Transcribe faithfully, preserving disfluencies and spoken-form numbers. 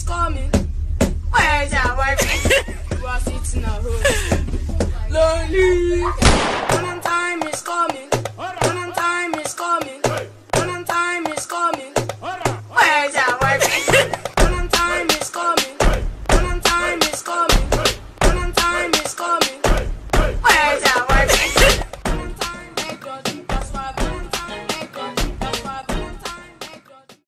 is coming. Where's your wife? You are sitting at home. Lonely. One time is coming. One time is coming. One time is coming. Where's your wife? One time is coming. One time is coming. One time is coming. Where's your wife?